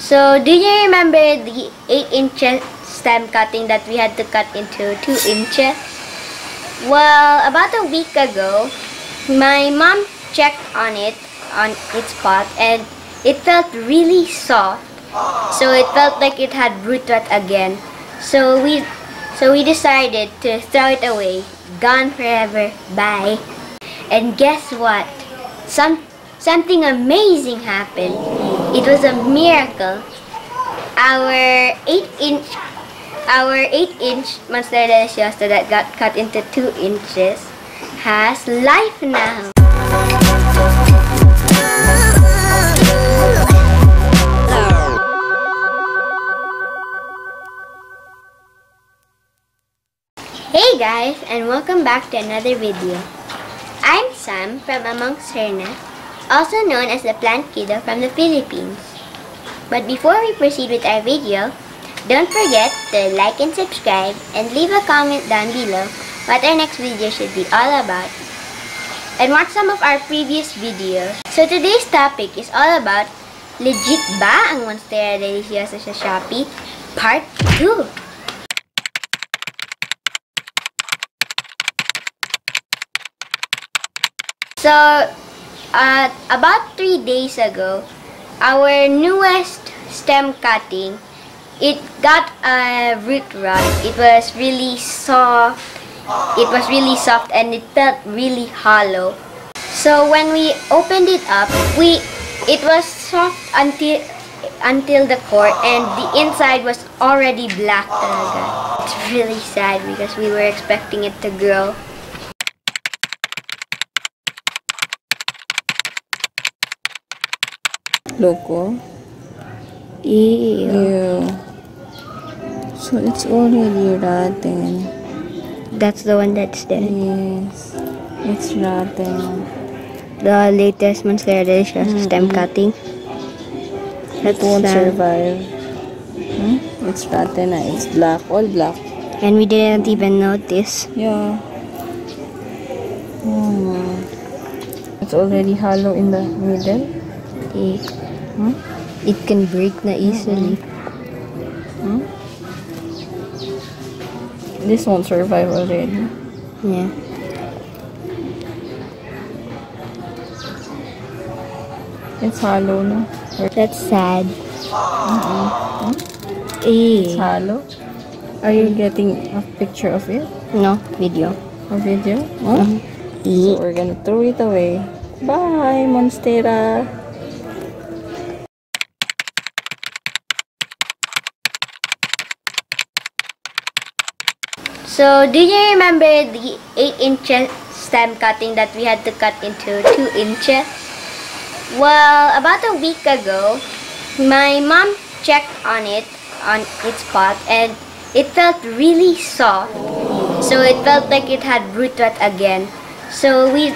So, do you remember the 8-inch stem cutting that we had to cut into 2 inches? Well, about a week ago, my mom checked on it, on its pot, and it felt really soft. So it felt like it had root rot again. So we decided to throw it away. Gone forever. Bye. And guess what? Something amazing happened. It was a miracle. Our 8-inch Monstera Deliciosa that got cut into 2 inches has life now. Hey guys, and welcome back to another video. I'm Sam from Among Cerna, also known as the Plant Kiddo from the Philippines. But before we proceed with our video, don't forget to like and subscribe and leave a comment down below what our next video should be all about. And watch some of our previous videos. So today's topic is all about legit ba ang Monstera Deliciosa sa Shopee? Part 2! So, about 3 days ago, our newest stem cutting, it got a root rot. It was really soft. It was really soft and it felt really hollow. So when we opened it up, it was soft until the core, and the inside was already black talaga. It's really sad because we were expecting it to grow. Loco. Ew. Ew. So it's already rotten. That's the one that's dead. Yes. It's rotten. The latest Monstera Deliciosa stem cutting. That's it won't survive. It's rotten. It's black. All black. And we didn't even notice. Yeah. Oh my. It's already hollow in the middle. Yeah. Hmm? It can break na easily. This won't survive already. Yeah. It's hollow na. That's sad. It's hollow. Are you getting a picture of it? No, video. A video? So we're gonna throw it away. Bye, Monstera! So, do you remember the 8-inch stem cutting that we had to cut into 2 inches? Well, about a week ago, my mom checked on it, on its pot, and it felt really soft. So it felt like it had root rot again. So we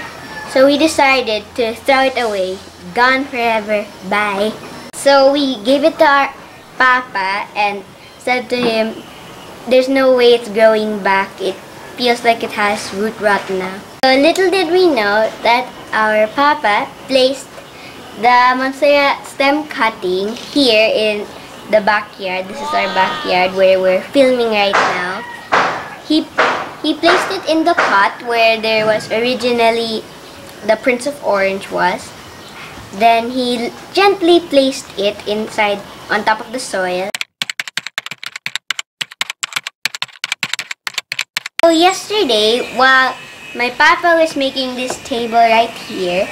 decided to throw it away. Gone forever. Bye. So we gave it to our papa and said to him, "There's no way it's growing back. It feels like it has root rot now." So little did we know that our papa placed the Monstera stem cutting here in the backyard. This is our backyard where we're filming right now. He placed it in the pot where there was originally the Prince of Orange was. Then he gently placed it inside on top of the soil. So yesterday, while my papa was making this table right here,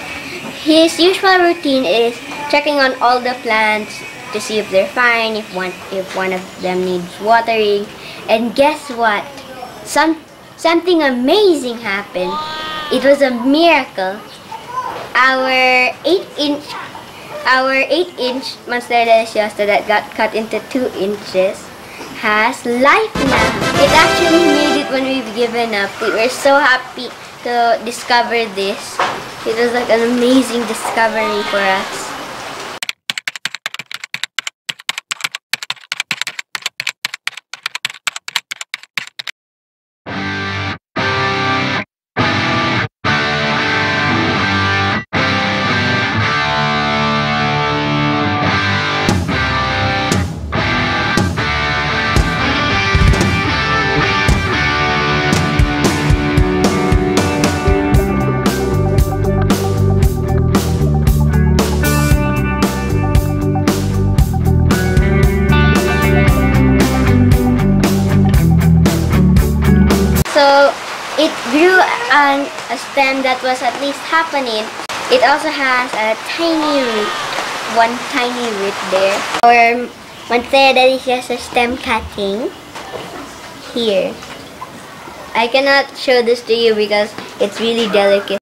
his usual routine is checking on all the plants to see if they're fine, if one of them needs watering. And guess what? Something amazing happened. It was a miracle. Our 8-inch Monstera Deliciosa that got cut into 2 inches has life now. It actually made it when we've given up. We were so happy to discover this. It was like an amazing discovery for us. It grew on a stem that was at least half an inch. It also has a tiny root, one tiny root there. Our Monstera Deliciosa stem cutting here. I cannot show this to you because it's really delicate.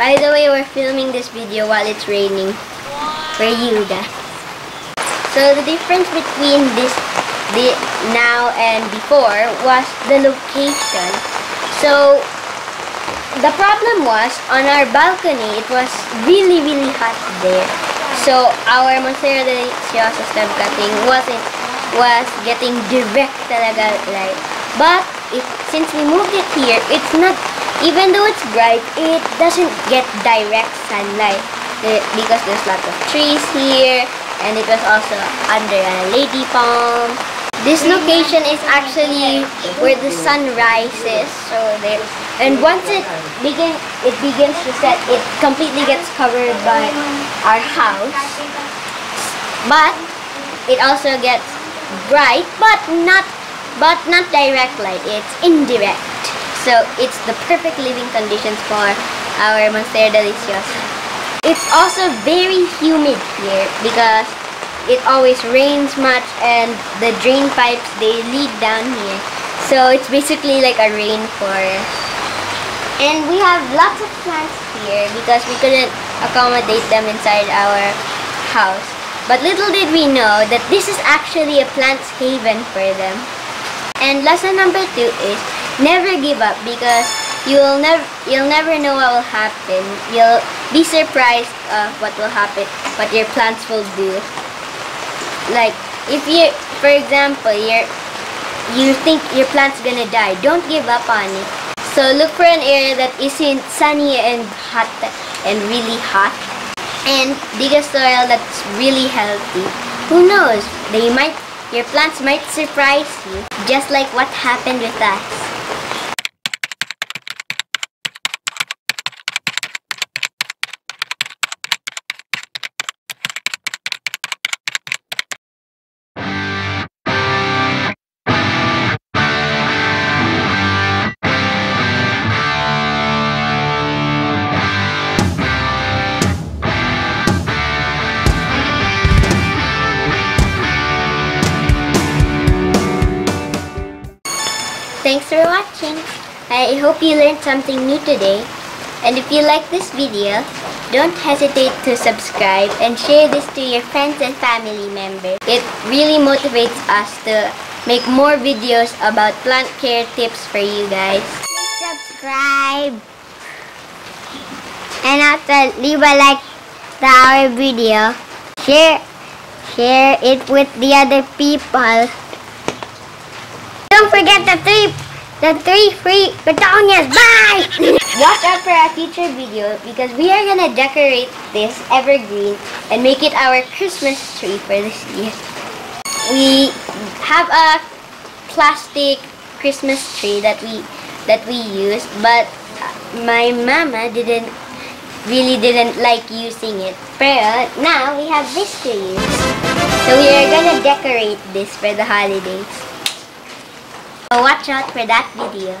By the way, we're filming this video while it's raining for you guys. So the difference between the now and before was the location. So the problem was on our balcony, it was really, really hot there. So our Monstera Deliciosa stem cutting was getting direct talaga light. But since we moved it here, it's not. Even though it's bright, it doesn't get direct sunlight because there's lots of trees here, and it was also under a lady palm. This location is actually where the sun rises, so there. And once it begins to set, it completely gets covered by our house. But it also gets bright, but not direct light. It's indirect. So it's the perfect living conditions for our Monstera Deliciosa. It's also very humid here because it always rains much, and the drain pipes, they lead down here. So it's basically like a rainforest. And we have lots of plants here because we couldn't accommodate them inside our house. But little did we know that this is actually a plant's haven for them. And lesson number 2 is never give up, because you'll never know what will happen. You'll be surprised of what will happen, what your plants will do. Like if you, for example, you think your plant's gonna die, don't give up on it. So look for an area that isn't sunny and hot and really hot, and dig a soil that's really healthy. Who knows? Your plants might surprise you, just like what happened with us. Thanks for watching. I hope you learned something new today. And if you like this video, don't hesitate to subscribe and share this to your friends and family members. It really motivates us to make more videos about plant care tips for you guys. Please subscribe. And also leave a like to our video. Share it with the other people. Don't forget the three free petunias. Bye! Watch out for our future video because we are gonna decorate this evergreen and make it our Christmas tree for this year. We have a plastic Christmas tree that we used, but my mama really didn't like using it. But now we have this to use, so we are gonna decorate this for the holidays. Watch out for that video.